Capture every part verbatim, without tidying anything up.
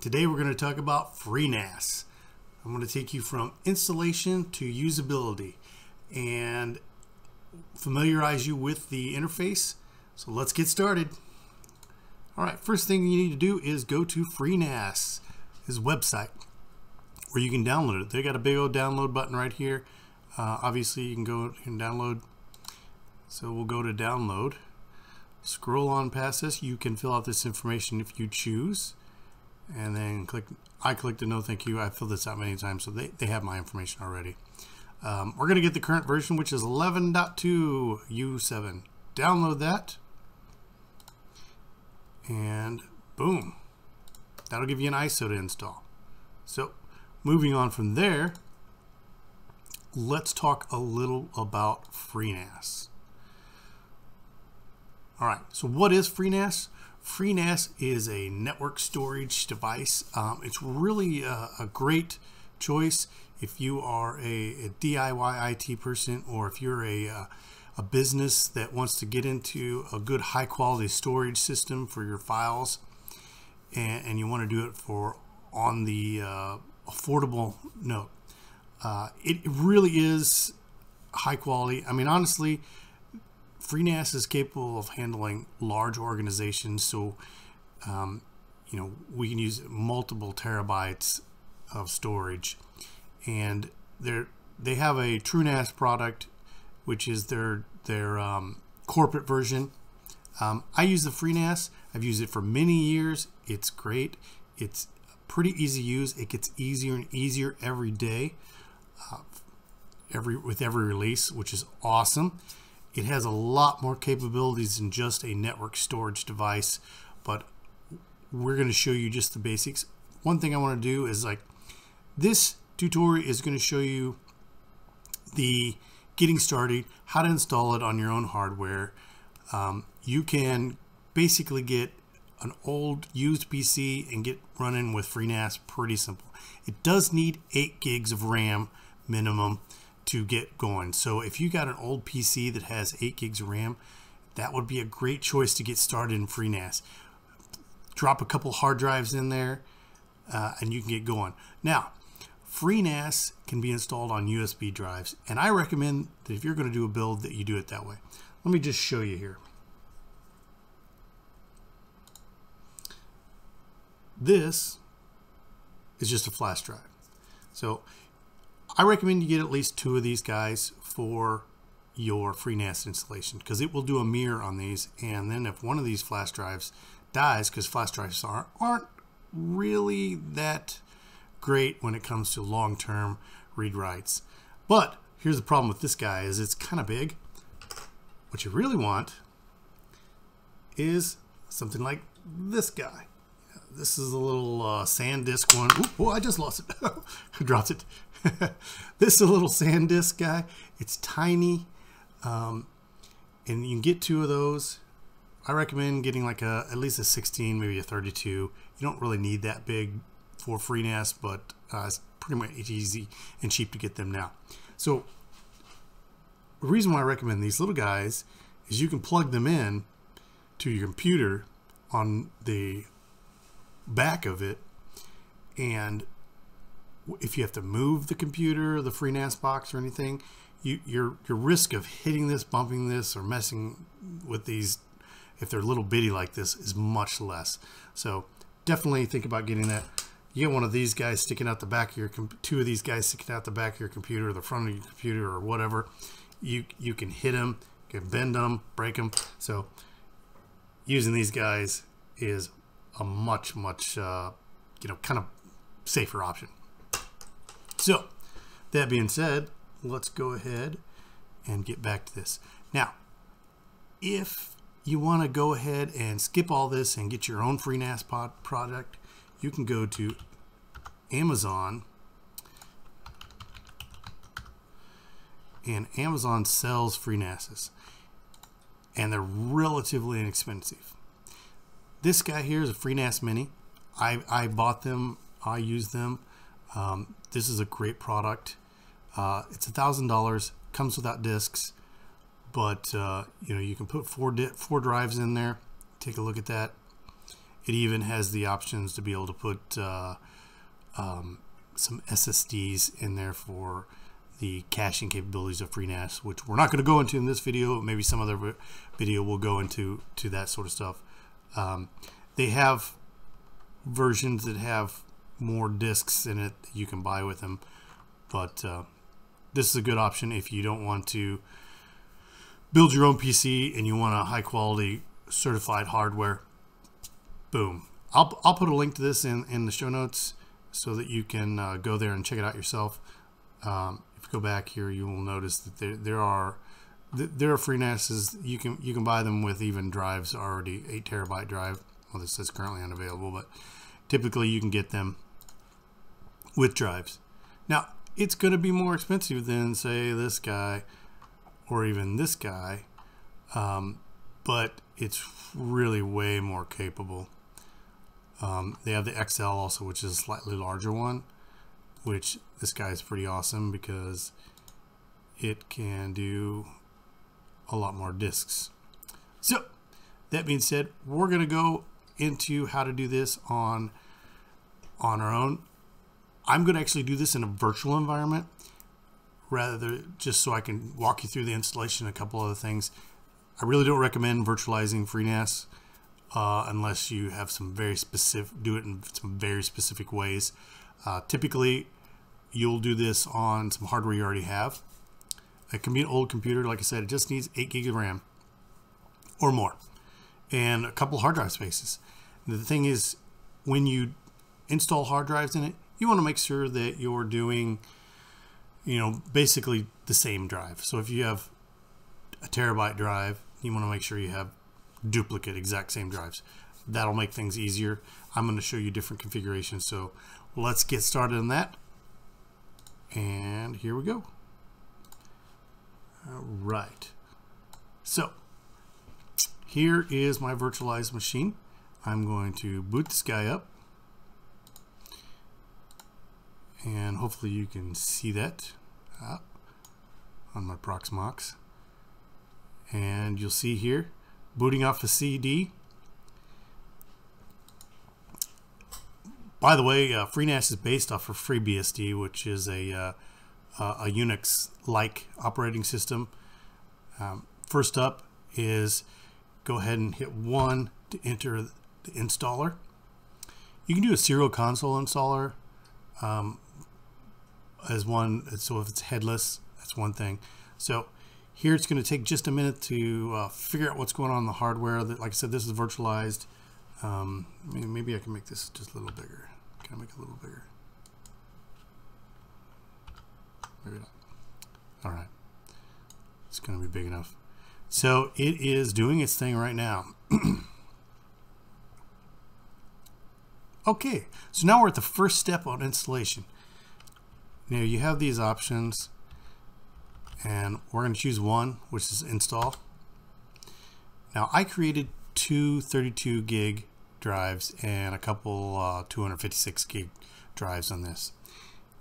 Today we're going to talk about FreeNAS. I'm going to take you from installation to usability and familiarize you with the interface. So let's get started. All right, first thing you need to do is go to FreeNAS, his website, where you can download it. They got a big old download button right here. Uh, obviously you can go and download. So we'll go to download. Scroll on past this. You can fill out this information if you choose. And then click, I clicked the no thank you. I filled this out many times, so they, they have my information already. Um, we're going to get the current version, which is eleven point two U seven. Download that. And boom. That'll give you an I S O to install. So moving on from there, let's talk a little about FreeNAS. All right, so what is FreeNAS? FreeNAS is a network storage device. Um, it's really a, a great choice if you are a, a D I Y I T person, or if you're a, a, a business that wants to get into a good high quality storage system for your files, and, and you want to do it for on the uh, affordable note. Uh, it really is high quality. I mean, honestly, FreeNAS is capable of handling large organizations, so um, you know, we can use multiple terabytes of storage. And they they have a TrueNAS product, which is their their um, corporate version. Um, I use the FreeNAS. I've used it for many years. It's great. It's pretty easy to use. It gets easier and easier every day, uh, every with every release, which is awesome. It has a lot more capabilities than just a network storage device, but we're going to show you just the basics. One thing I want to do is, like, this tutorial is going to show you the getting started, how to install it on your own hardware. Um, you can basically get an old used P C and get running with FreeNAS. Pretty simple. It does need eight gigs of RAM minimum to get going. So if you got an old P C that has eight gigs of RAM, that would be a great choice to get started in FreeNAS. Drop a couple hard drives in there uh, and you can get going. Now, FreeNAS can be installed on U S B drives, and I recommend that if you're going to do a build that you do it that way. Let me just show you here. This is just a flash drive. So I recommend you get at least two of these guys for your FreeNAS installation, because it will do a mirror on these. And then if one of these flash drives dies, because flash drives aren't, aren't really that great when it comes to long-term read writes. But here's the problem with this guy is it's kind of big. What you really want is something like this guy. This is a little uh, SanDisk one. Ooh, oh, I just lost it. I dropped it. This is a little SanDisk guy. It's tiny. Um, and you can get two of those. I recommend getting like a at least a sixteen, maybe a thirty-two. You don't really need that big for FreeNAS, but uh, it's pretty much easy and cheap to get them now. So the reason why I recommend these little guys is you can plug them in to your computer on the back of it, and if you have to move the computer, the FreeNAS box or anything, you, your your risk of hitting this, bumping this, or messing with these, if they're little bitty like this, is much less. So definitely think about getting that. You get one of these guys sticking out the back of your two of these guys sticking out the back of your computer, or the front of your computer, or whatever. You you can hit them, you can bend them, break them. So using these guys is a much, much, uh, you know, kind of safer option. So that being said, let's go ahead and get back to this. Now, if you want to go ahead and skip all this and get your own FreeNAS pod product, you can go to Amazon, and Amazon sells FreeNASes, and they're relatively inexpensive. This guy here is a FreeNAS Mini. I, I bought them. I use them. Um, this is a great product. Uh, it's a thousand dollars. Comes without discs, but uh, you know, you can put four di four drives in there. Take a look at that, It even has the options to be able to put uh, um, some S S Ds in there for the caching capabilities of FreeNAS, which we're not going to go into in this video. Maybe some other video will go into to that sort of stuff. Um, they have versions that have more disks in it that you can buy with them, but uh, this is a good option if you don't want to build your own P C and you want a high quality certified hardware. Boom. I'll, I'll put a link to this in, in the show notes so that you can uh, go there and check it out yourself. Um, if you go back here, you will notice that there, there are there are FreeNASes. You can you can buy them with even drives already, eight terabyte drive. Well, this says currently unavailable, but typically you can get them with drives. Now it's going to be more expensive than, say, this guy or even this guy, um, but it's really way more capable. Um, they have the X L also, which is a slightly larger one, which this guy is pretty awesome because it can do a lot more disks. So that being said, we're going to go into how to do this on on our own. I'm going to actually do this in a virtual environment rather than just so I can walk you through the installation and a couple other things. I really don't recommend virtualizing FreeNAS uh, unless you have some very specific, do it in some very specific ways. Uh, typically, you'll do this on some hardware you already have. It can be an old computer, like I said, it just needs eight gigs of RAM or more and a couple hard drive spaces. The thing is, when you install hard drives in it, you want to make sure that you're doing, you know, basically the same drive. So if you have a terabyte drive, you want to make sure you have duplicate exact same drives. That'll make things easier. I'm going to show you different configurations, so let's get started on that. And here we go. All right. So here is my virtualized machine. I'm going to boot this guy up. And hopefully you can see that uh, on my Proxmox. And you'll see here, booting off a C D. By the way, uh, FreeNAS is based off of FreeBSD, which is a, uh, a Unix-like operating system. Um, first up is go ahead and hit one to enter the installer. You can do a serial console installer um, as one. So if it's headless, that's one thing. So here it's going to take just a minute to uh, figure out what's going on in the hardware. That, like I said, this is virtualized. Um, maybe I can make this just a little bigger. Can I make it a little bigger? Maybe not. All right. It's going to be big enough. So it is doing its thing right now. Okay. So now we're at the first step on installation. Now you have these options and we're going to choose one, which is install. Now I created two thirty-two gig drives and a couple uh, two hundred fifty-six gig drives on this.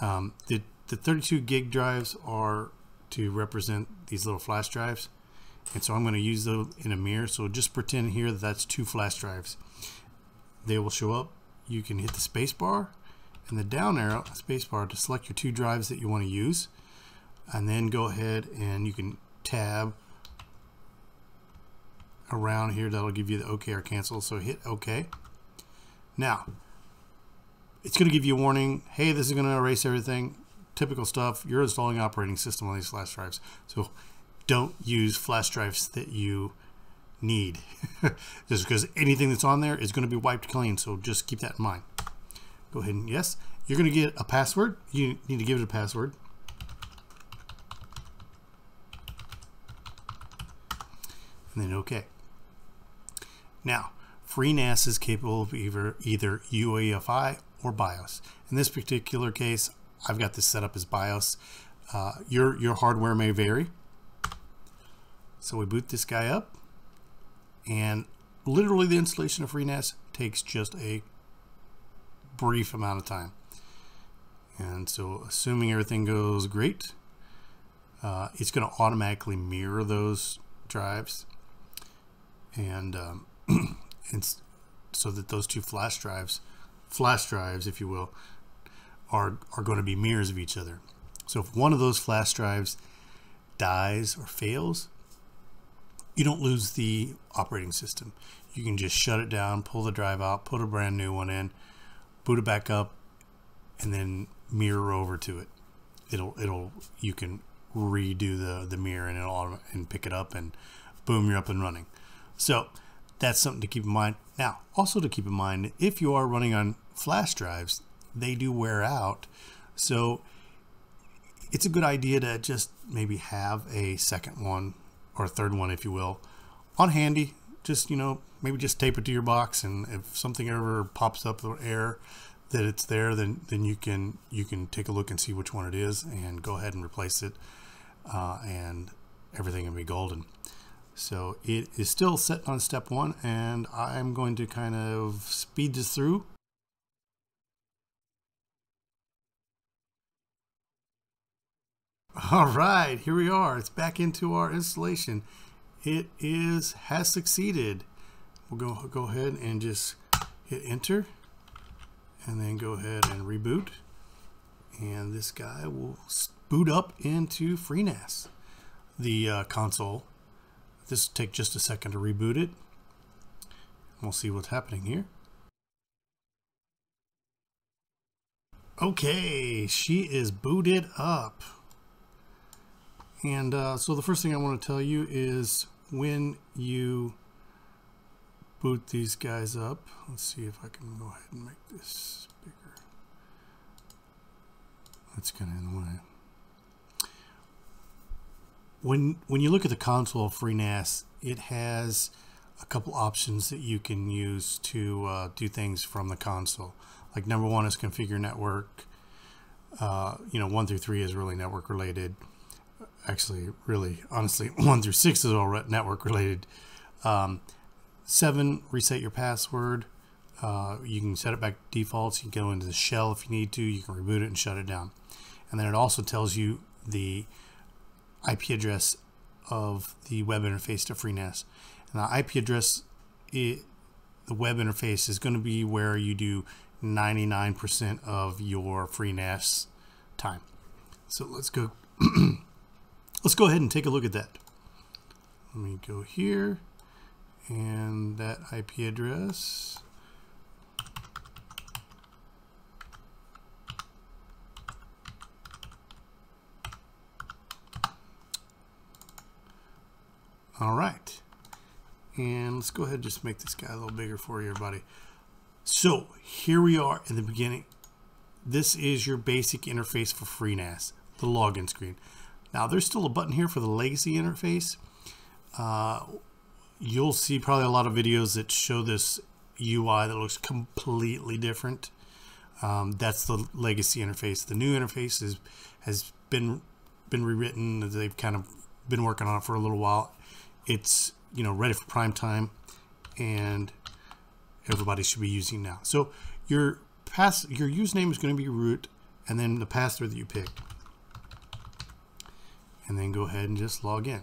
Um, the, the thirty-two gig drives are to represent these little flash drives, and so I'm going to use those in a mirror. So just pretend here that that's two flash drives. They will show up. You can hit the space bar and the down arrow space bar to select your two drives that you want to use, and then go ahead and you can tab around here. That'll give you the OK or cancel, so hit OK. Now it's going to give you a warning, hey, this is going to erase everything, typical stuff. You're installing operating system on these flash drives, so don't use flash drives that you need just because anything that's on there is going to be wiped clean, so just keep that in mind. Go ahead and yes, you're going to get a password. You need to give it a password. And then OK. Now, FreeNAS is capable of either, either U E F I or BIOS. In this particular case, I've got this set up as BIOS. Uh, your, your hardware may vary. So we boot this guy up. And literally the installation of FreeNAS takes just a brief amount of time. And so assuming everything goes great, uh, it's going to automatically mirror those drives. And um, it's so that those two flash drives, flash drives, if you will, are, are going to be mirrors of each other. So if one of those flash drives dies or fails, you don't lose the operating system. You can just shut it down, pull the drive out, put a brand new one in, boot it back up, and then mirror over to it. It'll, it'll, you can redo the, the mirror and it'll and pick it up, and boom, you're up and running. So that's something to keep in mind. Now, also to keep in mind, if you are running on flash drives, they do wear out. So it's a good idea to just maybe have a second one or a third one, if you will, on handy. Just, you know, maybe just tape it to your box, and if something ever pops up or error that it's there, then then you can you can take a look and see which one it is and go ahead and replace it, uh, and everything will be golden. So it is still set on step one, and I'm going to kind of speed this through. All right, here we are. It's back into our installation. It is has succeeded. We'll go go ahead and just hit enter, and then go ahead and reboot. And this guy will boot up into FreeNAS, the uh, console. This will take just a second to reboot it. We'll see what's happening here. Okay, she is booted up. And uh, so the first thing I want to tell you is when you boot these guys up, let's see if I can go ahead and make this bigger. That's kind of in the way. When, when you look at the console of FreeNAS, it has a couple options that you can use to uh, do things from the console. Like number one is configure network. Uh, you know, one through three is really network related. Actually, really, honestly, one through six is all network related. Um, seven, reset your password. Uh, you can set it back to defaults. You can go into the shell if you need to. You can reboot it and shut it down. And then it also tells you the I P address of the web interface to FreeNAS. And the I P address, it, the web interface is going to be where you do ninety-nine percent of your FreeNAS time. So let's go. Let's go ahead and take a look at that. Let me go here, and that I P address. All right, and let's go ahead and just make this guy a little bigger for you, everybody. So here we are in the beginning. This is your basic interface for FreeNAS, the login screen. Now there's still a button here for the legacy interface. Uh, you'll see probably a lot of videos that show this U I that looks completely different. Um, that's the legacy interface. The new interface is, has been, been rewritten. They've kind of been working on it for a little while. It's, you know, ready for prime time, and everybody should be using now. So your pass, your username is going to be root, and then the password that you picked, and then go ahead and just log in.